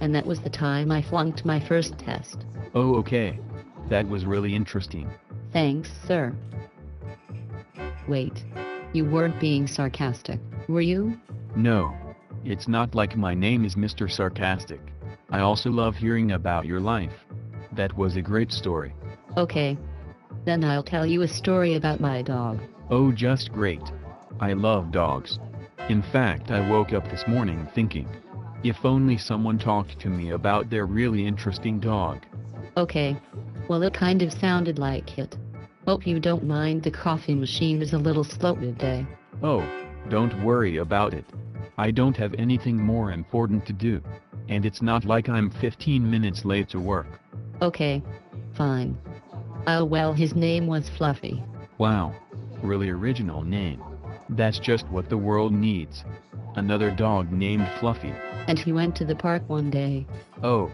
and that was the time I flunked my first test. Oh, okay. That was really interesting. Thanks, sir. Wait. You weren't being sarcastic, were you? No. It's not like my name is Mr. Sarcastic. I also love hearing about your life. That was a great story. Okay. Then I'll tell you a story about my dog. Oh, just great. I love dogs. In fact, I woke up this morning thinking, if only someone talked to me about their really interesting dog. Okay. Well, it kind of sounded like it. Hope you don't mind, the coffee machine is a little slow today. Oh, don't worry about it. I don't have anything more important to do. And it's not like I'm 15 minutes late to work. Okay. Fine. Oh well, his name was Fluffy. Wow. Really original name. That's just what the world needs. Another dog named Fluffy. And he went to the park one day. Oh.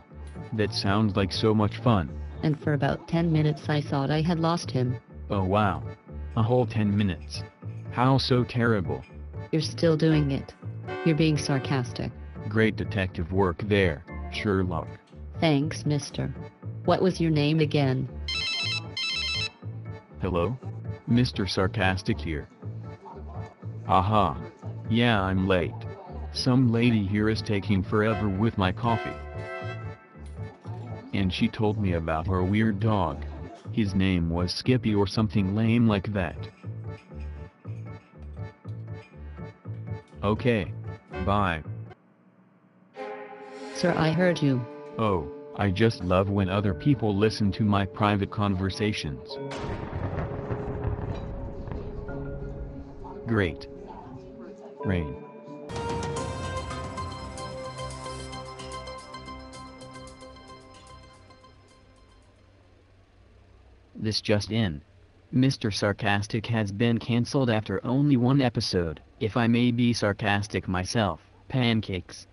That sounds like so much fun. And for about 10 minutes I thought I had lost him. Oh wow. A whole 10 minutes. How so terrible. You're still doing it. You're being sarcastic. Great detective work there, Sherlock. Thanks, mister. What was your name again? Hello? Mr. Sarcastic here. Aha. Yeah, I'm late. Some lady here is taking forever with my coffee. And she told me about her weird dog. His name was Skippy or something lame like that. Okay. Bye. Sir, I heard you. Oh, I just love when other people listen to my private conversations. Great. Rain. This just in. Mr. Sarcastic has been cancelled after only one episode, if I may be sarcastic myself. Pancakes.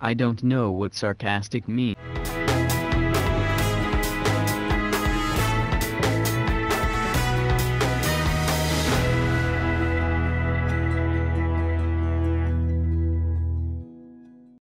I don't know what sarcastic means.